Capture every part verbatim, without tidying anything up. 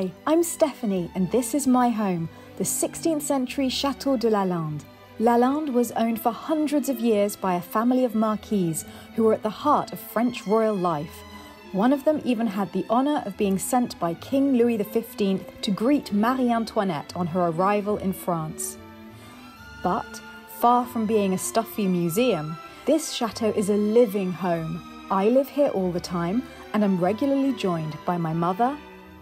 Hi, I'm Stephanie and this is my home, the sixteenth century Château de La Lande. La Lande was owned for hundreds of years by a family of marquises who were at the heart of French royal life. One of them even had the honour of being sent by King Louis the fifteenth to greet Marie Antoinette on her arrival in France. But far from being a stuffy museum, this chateau is a living home. I live here all the time and am regularly joined by my mother,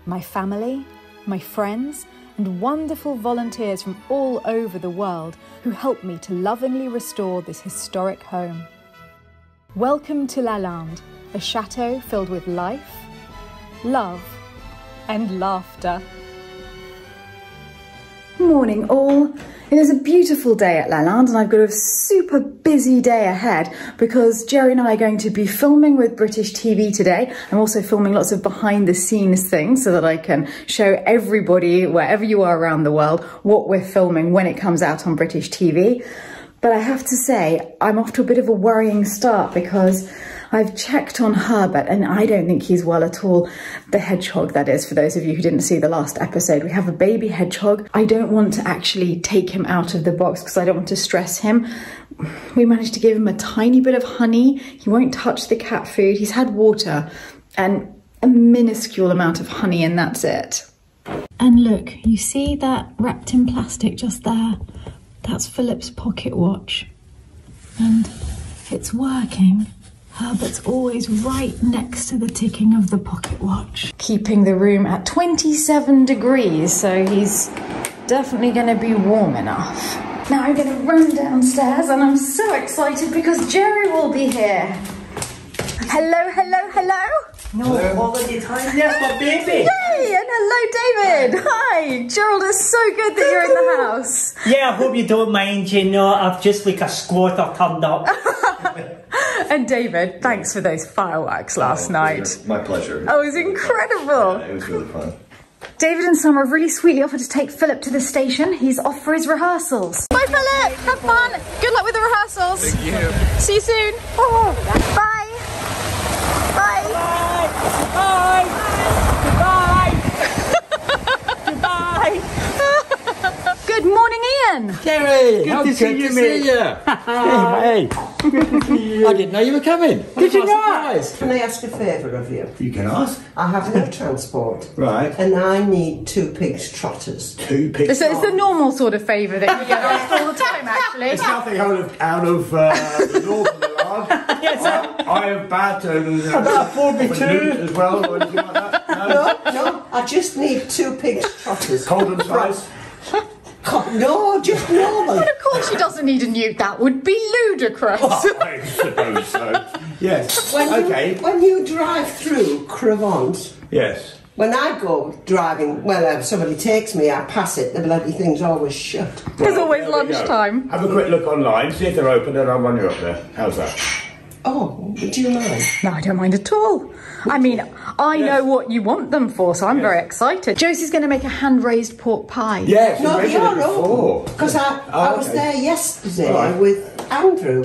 my family, my friends, and wonderful volunteers from all over the world who help me to lovingly restore this historic home. Welcome to La Lande, a chateau filled with life, love, and laughter. Morning all. It is a beautiful day at La Lande and I've got a super busy day ahead because Jerry and I are going to be filming with British T V today. I'm also filming lots of behind the scenes things so that I can show everybody, wherever you are around the world, what we're filming when it comes out on British T V. But I have to say, I'm off to a bit of a worrying start because I've checked on Herbert and I don't think he's well at all. The hedgehog, that is, for those of you who didn't see the last episode. We have a baby hedgehog. I don't want to actually take him out of the box because I don't want to stress him. We managed to give him a tiny bit of honey. He won't touch the cat food. He's had water and a minuscule amount of honey and that's it. And look, you see that wrapped in plastic just there? That's Philip's pocket watch. And it's working. Herbert's always right next to the ticking of the pocket watch. Keeping the room at twenty-seven degrees, so he's definitely going to be warm enough. Now I'm going to run downstairs and I'm so excited because Jerry will be here. Hello, hello, hello. No, already time there for baby. Yay, and hello David. Hi, Gerald, it's so good that you're in the house. Yeah, I hope you don't mind, you know, I've just like a squatter turned up. And David, thanks for those fireworks last oh, night. My pleasure. Oh, it was incredible. Yeah, it was really fun. David and Summer have really sweetly offered to take Philip to the station. He's off for his rehearsals. Bye, Philip. Have fun. Good luck with the rehearsals. Thank you. See you soon. Oh, bye. Bye. Bye. Bye. Goodbye. Goodbye. Good morning, Ian. Terry, good, to, good see you, to see you. Hey, hey. I didn't know you were coming. Did you not? Can I ask a favour of you? You can ask. I have no transport. Right. And I need two pigs trotters. Two pigs. So it's the normal sort of favour that you get asked all the time, actually. It's nothing out of out of uh, the north of the land. Yes, sir. I have battered. About four by two as well, or anything like that. No, no, no. I just need two pigs trotters. Cold and spice. No, just normal. But of course she doesn't need a nude. That would be ludicrous. Oh, I suppose so. Yes. When okay. You, when you drive through Cravant. Yes. When I go driving, well, if somebody takes me, I pass it. The bloody thing's always shut. Well, there's always there lunchtime. Have a quick look online, see if they're open, and I'll run you up there. How's that? Oh, do you mind? No, I don't mind at all. I mean, I yes. know what you want them for, so I'm yes. very excited. Josie's going to make a hand-raised pork pie. Yes, no, they are open. Because I, oh, I was okay. there yesterday right. with Andrew,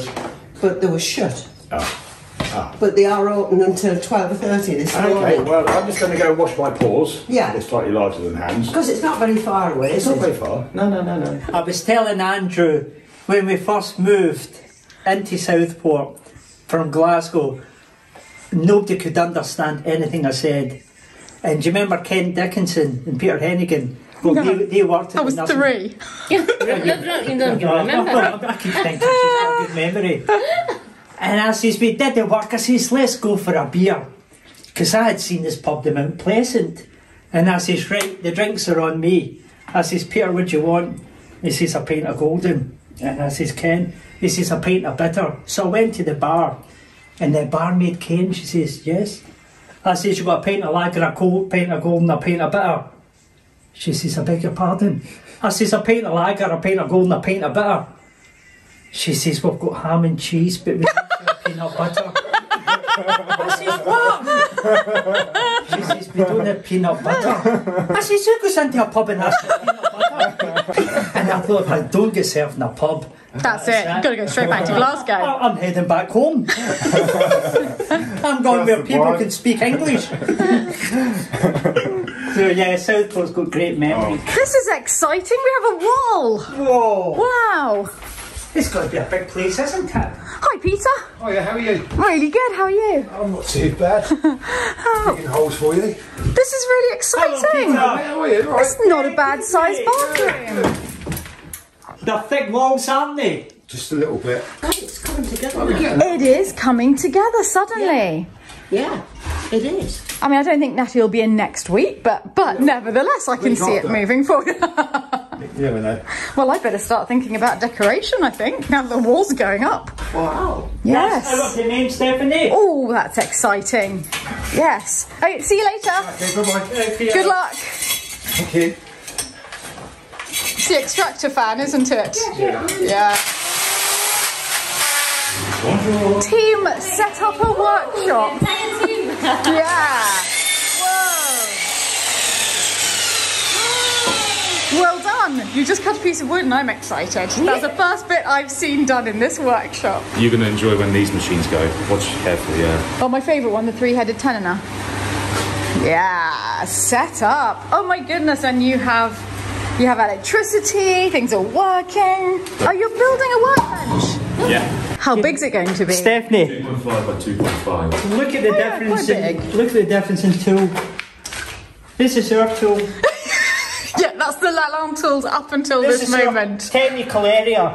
but they were shut. Oh. Ah. But they are open until twelve thirty this morning. Okay, well, I'm just going to go and wash my paws. Yeah. They're slightly larger than hands. Because it's not very far away, It's is not it? very far. No, no, no, no. I was telling Andrew, when we first moved into Southport, from Glasgow, nobody could understand anything I said. And do you remember Ken Dickinson and Peter Hennigan? Well, no. they, they worked at I was nothing. three. You don't remember. I keep thinking she's got a good memory. And I says, we did the work. I says, let's go for a beer. Because I had seen this pub, the Mount Pleasant. And I says, right, the drinks are on me. I says, Peter, what do you want? He says, a pint of golden. And I says, Ken, he says, a pint of bitter. So I went to the bar, and the barmaid came, she says, yes. I says, you got a pint of lager, a cold, pint of gold, and a pint of bitter. She says, I beg your pardon. I says, a pint of lager, a pint of gold, and a pint of bitter. She says, we've got ham and cheese, but we don't have peanut butter. I says, what? She says, we don't have peanut butter. I says, who goes into a pub and asks for peanut butter? And I thought, if I don't get served in a pub, That's, That's it. That. You've got to go straight back to Glasgow. I'm heading back home. I'm going That's where people point. can speak English. So yeah, Southport's got great memories. Oh. This is exciting, we have a wall! Whoa! Wow! It's got to be a big place, isn't it? Hi Peter! Oh yeah, how are you? Really good, how are you? I'm not too bad. Oh. Making holes for you. This is really exciting! Hello, how are you? Right. It's not a bad sized bathroom. They're thick walls, aren't they? Just a little bit. God, it's coming together. It is coming together suddenly. Yeah. yeah, it is. I mean, I don't think Natty will be in next week, but but yeah. nevertheless, I can see it that. moving forward. Yeah, we know. Well, I better start thinking about decoration, I think, now the walls are going up. Wow. Yes. That's, I got your name, Stephanie. Oh, that's exciting. Yes. All right, see you later. Okay, bye-bye. Good luck. Thank you. It's the extractor fan, isn't it? Yeah. Yeah. yeah. Team set up a workshop. Yeah. Whoa. Well done. You just cut a piece of wood and I'm excited. That's the first bit I've seen done in this workshop. You're going to enjoy when these machines go. Watch carefully, yeah. Oh, my favourite one, the three-headed tensioner. Yeah. Set up. Oh my goodness. And you have, you have electricity. Things are working. Oh, you're building a workbench. Yeah. How big's it going to be? Stephanie. two point five by two point five. Look at the oh, difference yeah, in, look at the difference in tool. This is our tool. Yeah, that's the La Lande tools up until this, this moment. This is our technical area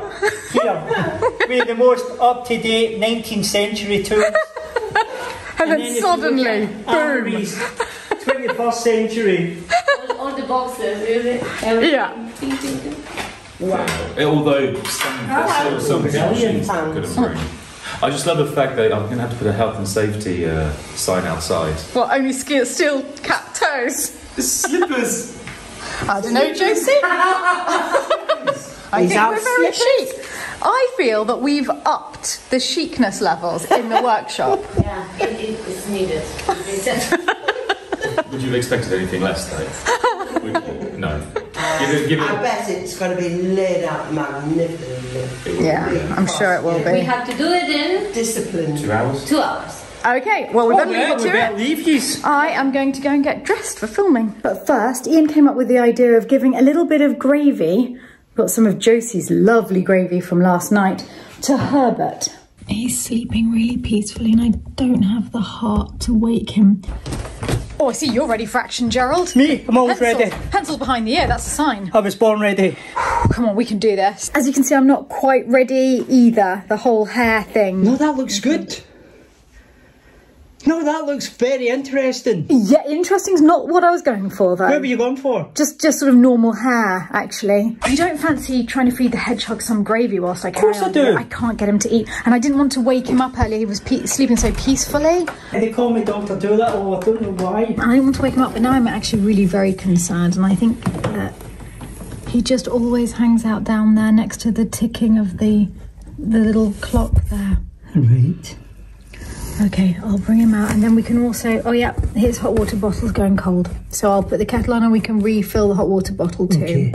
here. We have the most up-to-date nineteenth century tools. and, and then, then suddenly, boom. Amory's twenty-first century. All, all the boxes, really. Everything. Yeah. Wow. Yeah. Although some, oh, some machines could improve. I just love the fact that I'm going to have to put a health and safety uh, sign outside. Well, only sk steel cap toes. Slippers. I don't know, Josie. I He's think we're very slippers. chic. I feel that we've upped the chicness levels in the workshop. Yeah, it, it, it's needed. Would you have expected anything less, though? Would, no. Give it, give it. I bet it's going to be laid out magnificently. Yeah, be. I'm sure it will be. We have to do it in discipline. Two hours. Two hours. Okay, well, we're going to leave it to leave you. I am going to go and get dressed for filming. But first, Ian came up with the idea of giving a little bit of gravy, got some of Josie's lovely gravy from last night, to Herbert. He's sleeping really peacefully and I don't have the heart to wake him. Oh, I see you're ready for action, Gerald. Me? I'm always Pencil. ready. Pencil behind the ear, that's a sign. I was born ready. Come on, we can do this. As you can see, I'm not quite ready either, the whole hair thing. No, that looks good. No, that looks very interesting. Yeah, interesting's not what I was going for, though. What were you going for? Just just sort of normal hair, actually. I don't fancy trying to feed the hedgehog some gravy whilst I carry on. Of course I do. I can't get him to eat, and I didn't want to wake him up early. He was pe sleeping so peacefully. They call me Doctor Doolittle, I don't know why. And I didn't want to wake him up, but now I'm actually really very concerned, and I think that he just always hangs out down there next to the ticking of the, the little clock there. Right. Okay, I'll bring him out and then we can also... Oh, yeah, his hot water bottle's going cold. So I'll put the kettle on and we can refill the hot water bottle too. Okay.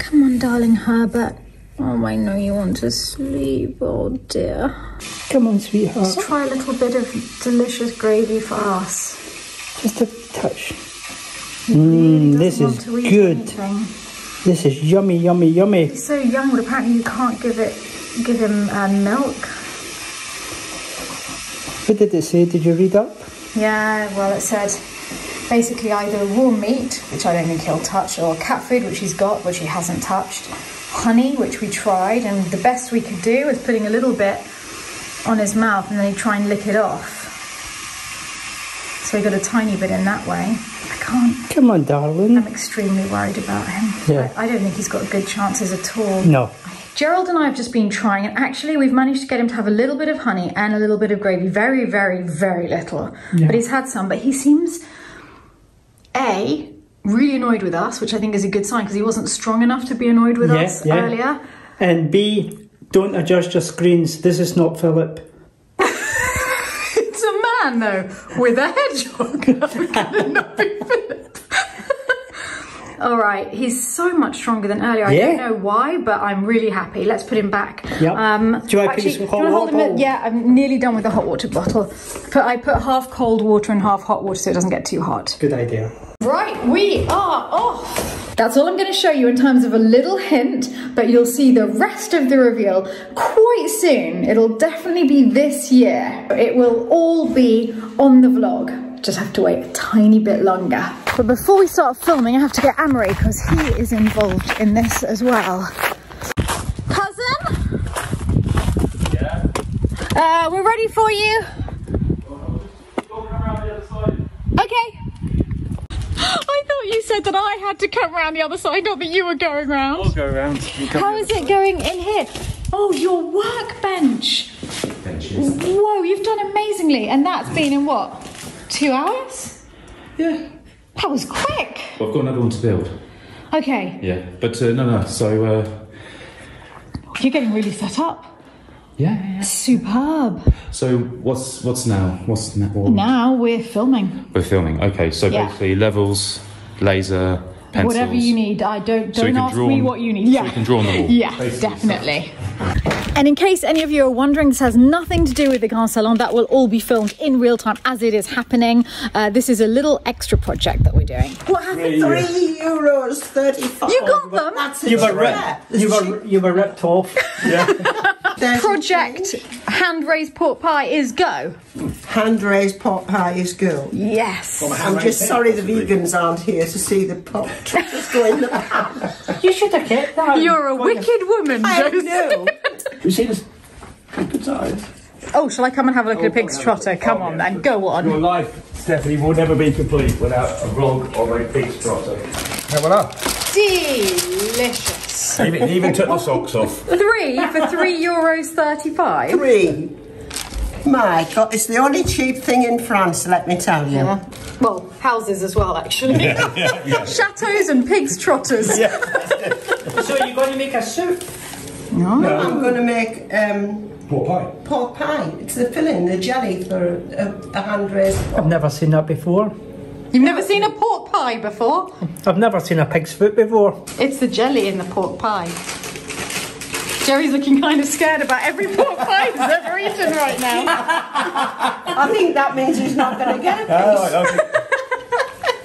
Come on, darling Herbert. Oh, I know you want to sleep. Oh, dear. Come on, sweetheart. Just try a little bit of delicious gravy for us. Just a touch. Mmm, this is good. Anything. This is yummy, yummy, yummy. He's so young, but apparently you can't give, it, give him uh, milk. What did it say? Did you read up? Yeah, well, it said basically either raw meat, which I don't think he'll touch, or cat food, which he's got, which he hasn't touched, honey, which we tried, and the best we could do was putting a little bit on his mouth and then he'd try and lick it off. So he got a tiny bit in that way. I can't... Come on, darling. I'm extremely worried about him. Yeah. I, I don't think he's got good chances at all. No. Gerald and I have just been trying, and actually we've managed to get him to have a little bit of honey and a little bit of gravy. Very, very, very little. Yeah. But he's had some. But he seems, A, really annoyed with us, which I think is a good sign because he wasn't strong enough to be annoyed with yeah, us yeah. earlier. And B, don't adjust your screens. This is not Philip. It's a man, though, with a hedgehog. It not be Philip. All right, he's so much stronger than earlier. I yeah. don't know why, but I'm really happy. Let's put him back. Yep. Um, do you want to pick some hot water? Yeah, I'm nearly done with the hot water bottle. But I put half cold water and half hot water so it doesn't get too hot. Good idea. Right, we are off. That's all I'm going to show you in terms of a little hint, but you'll see the rest of the reveal quite soon. It'll definitely be this year. It will all be on the vlog. Just have to wait a tiny bit longer. But before we start filming, I have to get Amory because he is involved in this as well. Cousin? Yeah? Uh, we're ready for you. Okay. I thought you said that I had to come round the other side, not that you were going round. I'll go round. How is it going in here? Oh, your workbench. Benches. Whoa, you've done amazingly. And that's been in what, two hours? Yeah. That was quick. Well, I've got another one to build. Okay. Yeah, but uh, no, no, so... Uh... You're getting really set up. Yeah, yeah, yeah. Superb. So what's what's now? What's now? What? Now we're filming. We're filming. Okay, so yeah. Basically levels, laser, pencils. Whatever you need. I don't don't so ask me on, what you need. Yeah. So we can draw on the wall. Yeah, basically, definitely. So. And in case any of you are wondering, this has nothing to do with the Grand Salon. That will all be filmed in real time as it is happening. Uh, this is a little extra project that we're doing. What happened? Yeah, Three yeah. euros thirty-five. You got them. That's you were ripped. You were you were ripped off. Yeah. Project hand-raised pork pie is go. Hand-raised pork pie is go. Yes. Well, I'm just sorry the vegans aren't here to see the pot trotters go in the pan. You should have kept that. You're a wicked of... woman, I Josie. know. You see this? Oh, shall I come and have a look oh, at a pig's trotter? Come oh, on, yeah. then, go on. Your life, Stephanie, will never be complete without a vlog of a pig's trotter. Have one up. Delicious. He even, even took the socks off. Three for three euros thirty-five. Three. My God, it's the only cheap thing in France, let me tell you. Yeah. Well, houses as well, actually. Yeah, yeah, yeah. Chateaus and pig's trotters. Yeah. So you're going to make a soup? No. no, I'm going to make um, pork pie. Pork pie. It's the filling, the jelly for a, a hand-raised. I've never seen that before. You've never seen a pork pie before? I've never seen a pig's foot before. It's the jelly in the pork pie. Jerry's looking kind of scared about every pork pie he's ever eaten right now. I think that means he's not going to get a piece.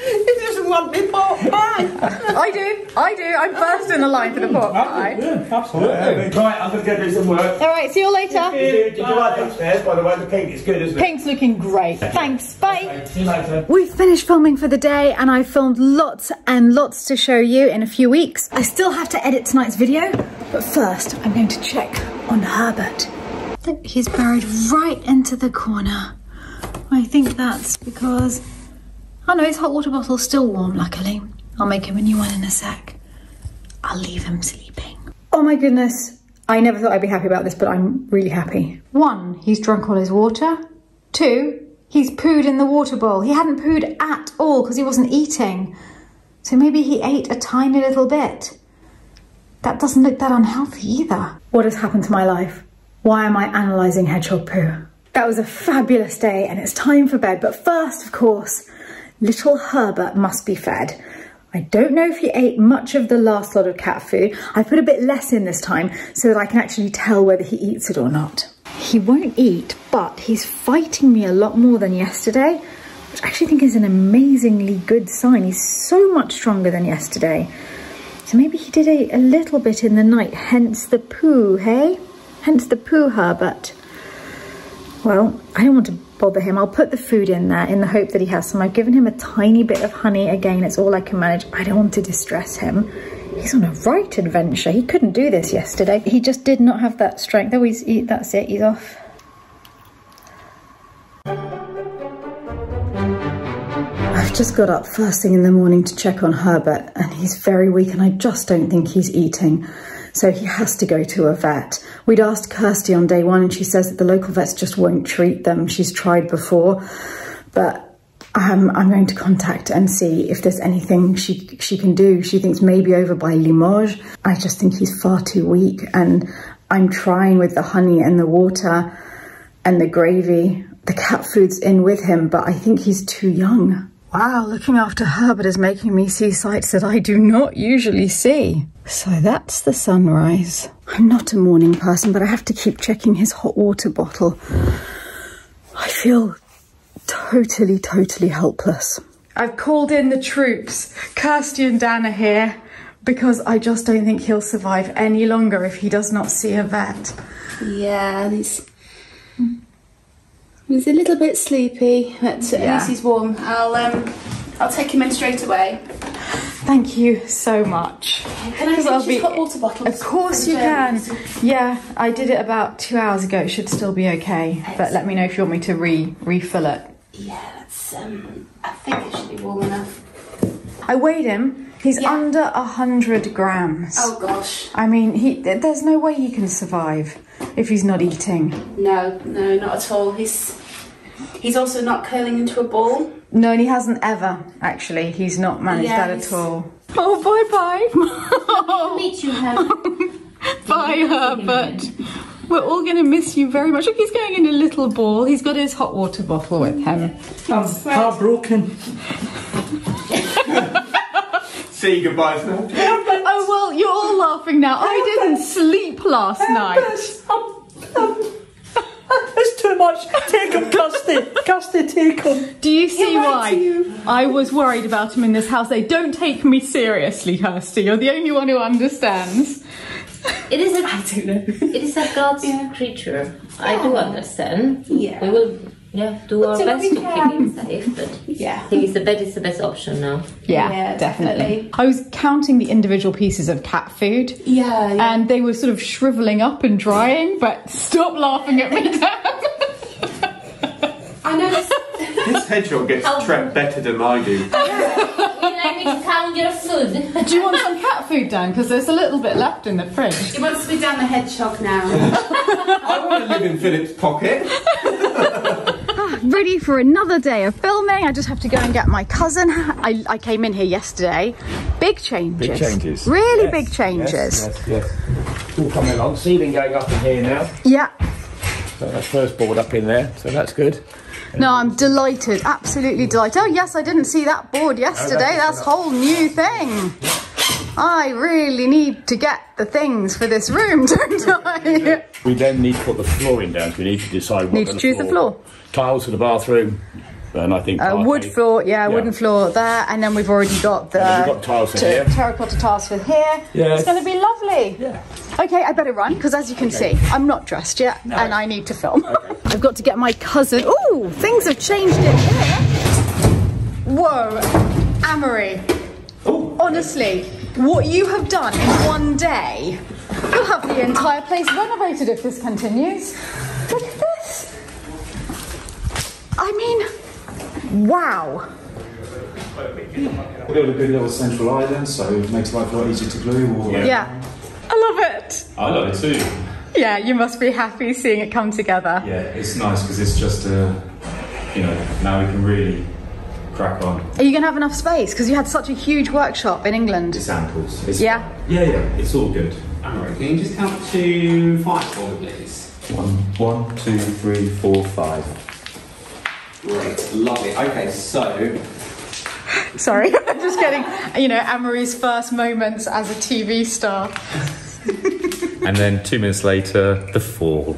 He doesn't want me pork pie. I do, I do. I'm first in the line for the pork pie. Yeah, absolutely. Yeah. Right, I'm going to go do some work. All right, see you later. Did you like that upstairs, by the way? The pink is good, isn't it? Pink's looking great. Thanks, bye. Okay, see you later. We've finished filming for the day and I filmed lots and lots to show you in a few weeks. I still have to edit tonight's video, but first I'm going to check on Herbert. He's buried right into the corner. I think that's because I know his hot water bottle's still warm, luckily. I'll make him a new one in a sec. I'll leave him sleeping. Oh my goodness. I never thought I'd be happy about this, but I'm really happy. One, he's drunk all his water. Two, he's pooed in the water bowl. He hadn't pooed at all because he wasn't eating. So maybe he ate a tiny little bit. That doesn't look that unhealthy either. What has happened to my life? Why am I analysing hedgehog poo? That was a fabulous day and it's time for bed. But first, of course, little Herbert must be fed. I don't know if he ate much of the last lot of cat food. I put a bit less in this time so that I can actually tell whether he eats it or not. He won't eat, but he's fighting me a lot more than yesterday, which I actually think is an amazingly good sign. He's so much stronger than yesterday. So maybe he did eat a little bit in the night, hence the poo, hey? Hence the poo, Herbert. Well, I don't want to bother him. I'll put the food in there in the hope that he has some. I've given him a tiny bit of honey. Again, it's all I can manage. I don't want to distress him. He's on a right adventure. He couldn't do this yesterday. He just did not have that strength. Oh, he's, he, that's it. He's off. I've just got up first thing in the morning to check on Herbert and he's very weak and I just don't think he's eating. So he has to go to a vet. We'd asked Kirsty on day one and she says that the local vets just won't treat them. She's tried before, but um, I'm going to contact and see if there's anything she she can do. She thinks maybe over by Limoges. I just think he's far too weak and I'm trying with the honey and the water and the gravy. The cat food's in with him, but I think he's too young. Wow, looking after Herbert is making me see sights that I do not usually see. So that's the sunrise. I'm not a morning person, but I have to keep checking his hot water bottle. I feel totally, totally helpless. I've called in the troops. Kirsty and Dan are here because I just don't think he'll survive any longer if he does not see a vet. Yeah, and he's, he's a little bit sleepy, but yeah. At least he's warm. I'll, um, I'll take him in straight away. Thank you so much. Can I just be... hot water bottles? Of course you can. Yeah, I did it about two hours ago. It should still be okay. Excellent. But let me know if you want me to re refill it. Yeah, that's, um, I think it should be warm enough. I weighed him. He's yeah. under a hundred grams. Oh gosh. I mean, he. There's no way he can survive if he's not eating. No, no, not at all. He's. He's also not curling into a ball. No, and he hasn't ever, actually. He's not managed yes. that at all. Oh, bye-bye. Oh. Meet you, Herbert. Bye, Herbert. We're all going to miss you very much. Look, he's going in a little ball. He's got his hot water bottle with him. I'm heartbroken. Say goodbye to them. Oh, well, you're all laughing now. I didn't sleep last night. It's too much. Take him, Custy. Custy, take him. Do you see yeah, why? You. I was worried about him in this house. They don't take me seriously, Kirsty. You're the only one who understands. It is a, I don't know. It is a God's yeah. creature. Yeah. I do understand. Yeah. We will yeah, do but our best to keep him safe, but yeah. I think it's the bed is the best option now. Yeah, yeah definitely. definitely. I was counting the individual pieces of cat food. Yeah, yeah. And they were sort of shriveling up and drying, but stop laughing at me, Dan. I know this. This hedgehog gets oh. trapped better than I do. You don't need to count your food. Do you want some cat food, Dan? Because there's a little bit left in the fridge. He wants to be Dan the hedgehog now. I want to live in Philip's pocket. Ready for another day of filming. I just have to go and get my cousin. I, I came in here yesterday. Big changes. Big changes. Really yes, big changes. Yes, yes, yes. All coming along. Ceiling going up in here now. Yeah. So that's first board up in there, so that's good. No, I'm delighted. Absolutely delighted. Oh, yes, I didn't see that board yesterday. That's a whole new thing. I really need to get the things for this room, don't I? We then need to put the flooring down. We need to decide what need to choose the floor. Tiles for the bathroom, and I think uh, wood floor. Yeah, yeah, wooden floor there, and then we've already got the we've got tiles for here. Terracotta tiles for here. Yeah, it's going to be lovely. Yeah. Okay, I better run because, as you can okay. see, I'm not dressed yet, no. and I need to film. Okay. I've got to get my cousin. Oh, things have changed in here. Whoa, Amory. Ooh. Honestly. What you have done in one day, you'll have the entire place renovated if this continues. Look at this. I mean, wow. We've got a good little central island, so it makes life a lot easier to glue. Or, yeah. yeah. I love it. I love it too. Yeah, you must be happy seeing it come together. Yeah, it's nice because it's just, uh, you know, now we can really... crack on. Are you going to have enough space? Because you had such a huge workshop in England. It's ample. Yeah? Yeah, yeah. It's all good. Amory, can you just count to five for me, please? One, one, two, three, four, five. Great. Lovely. Okay, so... Sorry, I'm just getting, you know, Amory's first moments as a T V star. And then two minutes later, the fall.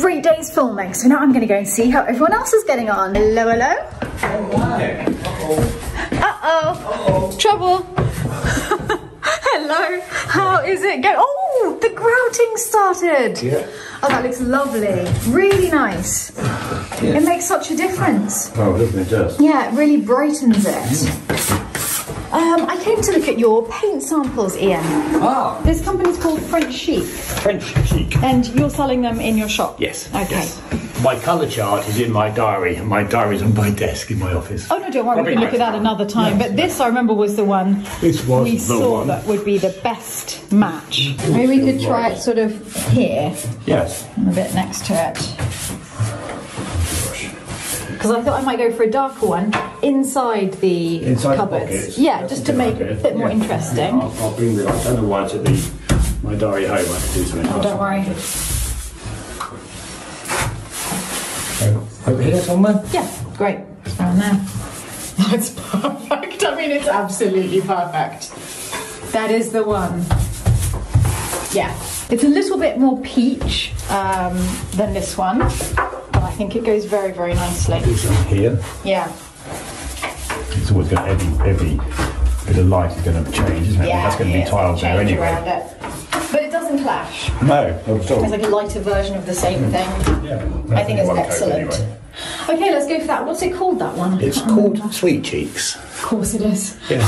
Great day's filming, so now I'm going to go and see how everyone else is getting on. Hello, hello. Oh, wow. Uh-oh. Uh-oh. Trouble. Hello. How is it going? Oh, the grouting started. Yeah. Oh, that looks lovely. Really nice. Yeah. It makes such a difference. Oh, it does. Yeah, it really brightens it. Mm. Um, I came to look at your paint samples, Ian. Ah. This company's called French Chic. French Chic. And you're selling them in your shop? Yes. Okay. Yes. My colour chart is in my diary, and my diary's on my desk in my office. Oh, no, don't worry, Probably we can look at that another time. Yes. But this, I remember, was the one this was we the saw one. that would be the best match. Ooh, Maybe we could try right. it sort of here. Yes. And a bit next to it. Because I thought I might go for a darker one inside the inside cupboards. Pockets. Yeah, That's just to make idea. it a bit yeah. more interesting. Yeah, I'll, I'll bring the, I don't know why it's at the, my diary home. I have to do something. Oh, don't worry. Over here somewhere? Yeah, great. Around there. That's perfect. I mean, it's absolutely perfect. That is the one. Yeah. It's a little bit more peach um, than this one. and I think it goes very, very nicely. It's here. Yeah. It's always going to, every, every bit of light is going to change, isn't it? Yeah, that's going to be tiled there anyway. But it doesn't clash. No, not at all. It's like a lighter version of the same thing. Yeah. I think it's excellent. Anyway. Okay, let's go for that. What's it called, that one? It's called remember. Sweet Cheeks. Of course it is. Yeah.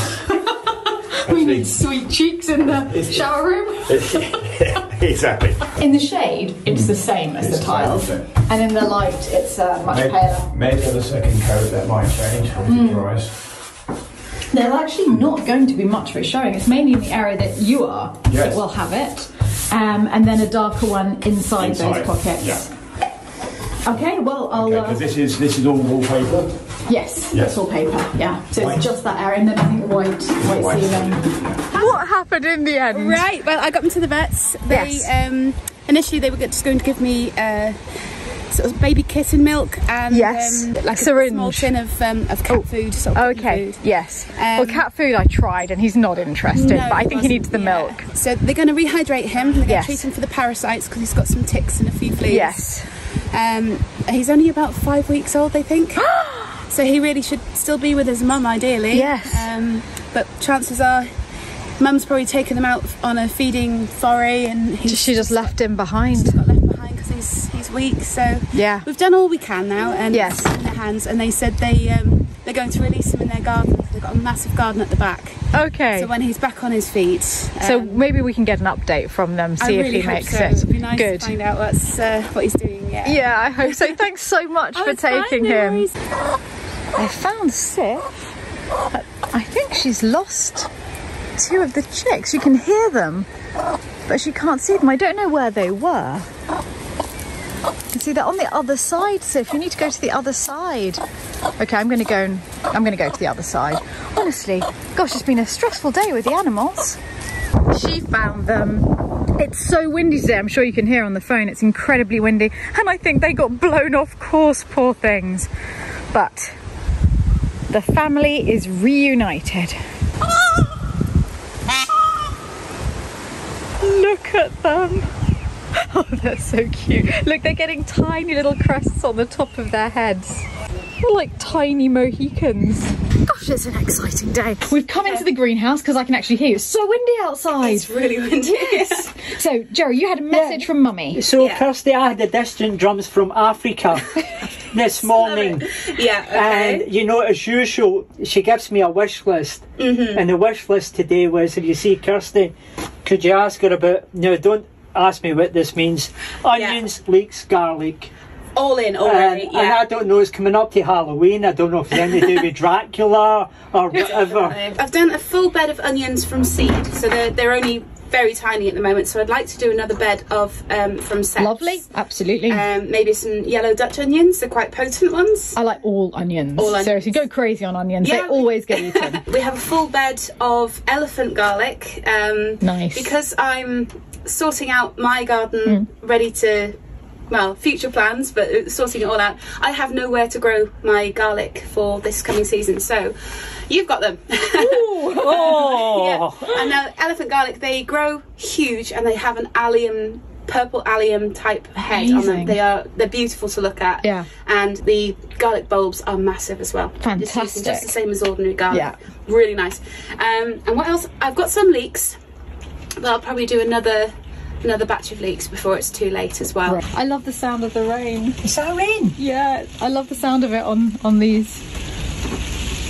Actually, we need sweet cheeks in the it's, shower room. It's, yeah, exactly. In the shade, it's the same as it's the tiles. The and in the light, it's uh, much maybe, paler. Maybe for the second coat that might change when it dries. There's actually not going to be much of it showing. It's mainly in the area that you are yes. that will have it. Um, and then a darker one inside, inside. those pockets. Yeah. Okay, well, I'll... Okay, uh, this is this is all wallpaper? Yes, yes. It's all paper, yeah. So white. It's just that area and then I think white, white, white ceiling. Yeah. What happened in the end? Right, well, I got them to the vets. They, yes. um, initially, they were just going to give me uh, sort of baby kitten milk and yes. um, like Syringe. a small tin of, um, of cat oh. food. Sort of okay, food. yes. Um, well, cat food I tried and he's not interested, no, but I think he needs the yeah. milk. So they're going to rehydrate him. They're going to yes. treat him for the parasites because he's got some ticks and a few fleas. Yes. Um, he's only about five weeks old, they think. So he really should still be with his mum, ideally. Yes. Um, but chances are, mum's probably taken him out on a feeding foray, and he's she just left him behind. He's got left behind because he's he's weak. So yeah, we've done all we can now, and yes, it's in their hands. And they said they um, they're going to release him in their garden. They've got a massive garden at the back. Okay. So when he's back on his feet. Um, so maybe we can get an update from them, see I really if he hope makes so. it. It'd be nice Good. to find out what's, uh, what he's doing. Yeah. Yeah, I hope so. Thanks so much for taking him. I found Sif. I think she's lost two of the chicks. You can hear them, but she can't see them. I don't know where they were. You see, they're on the other side, Sif. You need to go to the other side. Okay, I'm going to go and I'm going to go to the other side. Honestly, gosh, it's been a stressful day with the animals. She found them. It's so windy today. I'm sure you can hear on the phone. It's incredibly windy, and I think they got blown off course, poor things. But the family is reunited. Look at them. Oh, they're so cute. Look, they're getting tiny little crests on the top of their heads. They're like tiny Mohicans. Gosh, it's an exciting day. We've come into the greenhouse because I can actually hear you. It's so windy outside. It's really windy. Yes. So, Jerry, you had a message yeah. from Mummy. So, yeah. Kirsty, I had the distant drums from Africa this morning. Yeah, okay. And, you know, as usual, she gives me a wish list. Mm-hmm. And the wish list today was, if you see Kirsty, could you ask her about... No, don't ask me what this means. Onions, yeah. leeks, garlic. All in, all and, right, yeah. And I don't know, it's coming up to Halloween. I don't know if it's anything to do with Dracula or whatever. I've done a full bed of onions from seed, so they're, they're only very tiny at the moment, so I'd like to do another bed of um, from seed. Lovely, absolutely. Um, maybe some yellow Dutch onions, they're quite potent ones. I like all onions. All onions. Seriously, go crazy on onions, yeah, they we, always get eaten. We have a full bed of elephant garlic. Um, nice. Because I'm sorting out my garden, mm. ready to... well, future plans, but sorting it all out. I have nowhere to grow my garlic for this coming season, so you've got them. Ooh, oh. Yeah. And now elephant garlic, they grow huge and they have an allium, purple allium type head Amazing. on them. They are, they're beautiful to look at. Yeah. And the garlic bulbs are massive as well. Fantastic. Just, just the same as ordinary garlic. Yeah. Really nice. Um, and what else? I've got some leeks, but I'll probably do another... another batch of leeks before it's too late as well. Right. I love the sound of the rain. It's our rain. Yeah, I love the sound of it on on these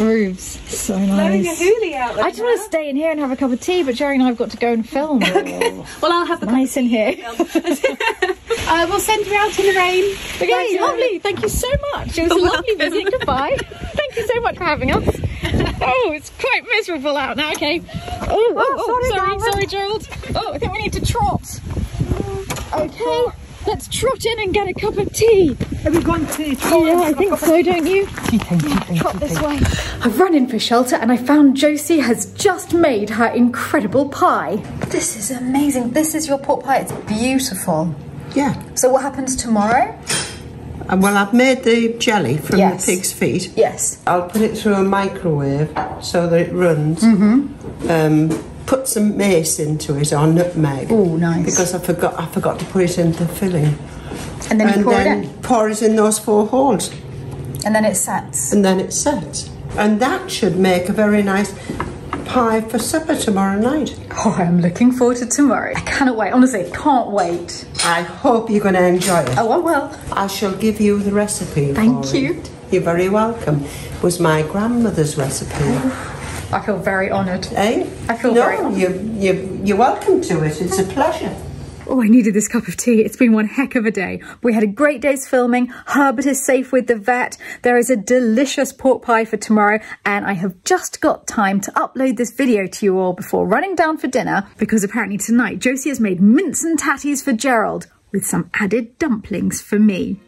roofs. It's so nice. Blowing a hoolie out there. I just now. want to stay in here and have a cup of tea, but Jerry and I have got to go and film. Okay. Well, I'll have the nice in here. I will send you out in the rain. Okay, Bye, lovely. Thank you so much. It was You're a lovely welcome. visit. Goodbye. Thank you so much for having us. Oh, it's quite miserable out now. Okay. Oh, oh, oh sorry, sorry, sorry, Gerald. Oh, I think we need to trot. Okay, let's trot in and get a cup of tea. Are we going to? Oh, yeah, I think so, don't you? Tea time, tea time, trot this way. I've run in for shelter and I found Josie has just made her incredible pie. This is amazing. This is your pork pie. It's beautiful. Yeah. So what happens tomorrow? Well, I've made the jelly from yes. the pig's feet. Yes. I'll put it through a microwave so that it runs. Mm-hmm. Um, put some mace into it or nutmeg. Oh, nice. Because I forgot I forgot to put it in the filling. And then, and pour, then it pour it in those four holes. And then it sets. And then it sets. And that should make a very nice pie for supper tomorrow night. Oh, I'm looking forward to tomorrow. I cannot wait. Honestly, can't wait. I hope you're going to enjoy it. Oh, I will. I shall give you the recipe. Thank you. It. You're very welcome. It was my grandmother's recipe. Oh. I feel very honoured. Eh? I feel no, very honoured. You, you, you're welcome to it. It's a pleasure. Oh, I needed this cup of tea. It's been one heck of a day. We had a great day's filming. Herbert is safe with the vet. There is a delicious pork pie for tomorrow. And I have just got time to upload this video to you all before running down for dinner, because apparently tonight Josie has made mince and tatties for Gerald with some added dumplings for me.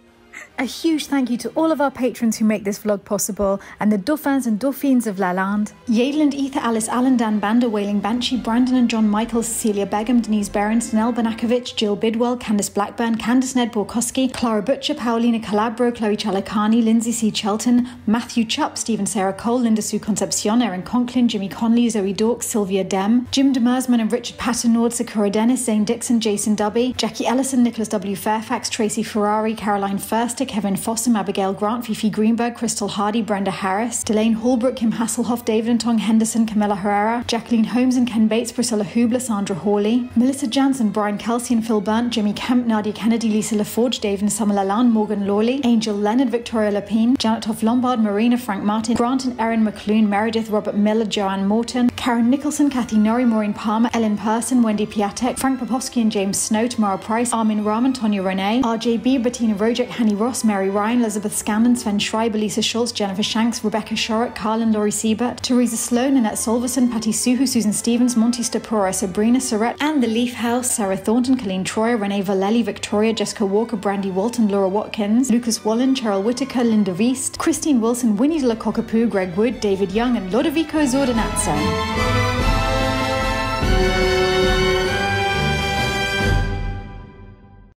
A huge thank you to all of our patrons who make this vlog possible, and the Dauphins and Dauphines of La Lande, Yadel and Ether, Alice, Alan, Dan, Banda, Wailing, Banshee, Brandon and John, Michael, Cecilia, Begum, Denise Behrens, Nell Banakovich, Jill Bidwell, Candice Blackburn, Candice Ned Borkowski, Clara Butcher, Paulina Calabro, Chloe Chalakani, Lindsay C. Chelton, Matthew Chupp, Stephen Sarah Cole, Linda Sue Concepcion, Erin Conklin, Jimmy Conley, Zoe Dork, Sylvia Dem, Jim Demersman and Richard Patternord, Sakura Dennis, Zane Dixon, Jason Dubby, Jackie Ellison, Nicholas W. Fairfax, Tracy Ferrari, Caroline Furster, Kevin Fossum, Abigail Grant, Fifi Greenberg, Crystal Hardy, Brenda Harris, Delane Hallbrook, Kim Hasselhoff, David and Tong Henderson, Camilla Herrera, Jacqueline Holmes and Ken Bates, Priscilla Hubler, Sandra Hawley, Melissa Jansen, Brian Kelsey and Phil Burnt, Jimmy Kemp, Nadia Kennedy, Lisa LaForge, Dave and Summer Lalanne, Morgan Lawley, Angel Leonard, Victoria Lapine, Janet Hoff Lombard, Marina, Frank Martin, Grant and Erin McClune, Meredith, Robert Miller, Joanne Morton, Karen Nicholson, Kathy Norrie, Maureen Palmer, Ellen Person, Wendy Piatek, Frank Popovsky and James Snow, Tamara Price, Armin Rahman, Tonya Renee, R J B, Bettina Rojek, Hanny Ross, Mary Ryan, Elizabeth Scanlon, Sven Schreiber, Lisa Schultz, Jennifer Shanks, Rebecca Shorrock, Carl and Laurie Siebert, Teresa Sloan, Annette Solverson, Patty Suhu, Susan Stevens, Monty Stapora, Sabrina Surrett, and The Leaf House, Sarah Thornton, Colleen Troy, Renee Valelli, Victoria, Jessica Walker, Brandy Walton, Laura Watkins, Lucas Wallen, Cheryl Whitaker, Linda Reist, Christine Wilson, Winnie de la Cockapoo, Greg Wood, David Young, and Lodovico Zordonazzo.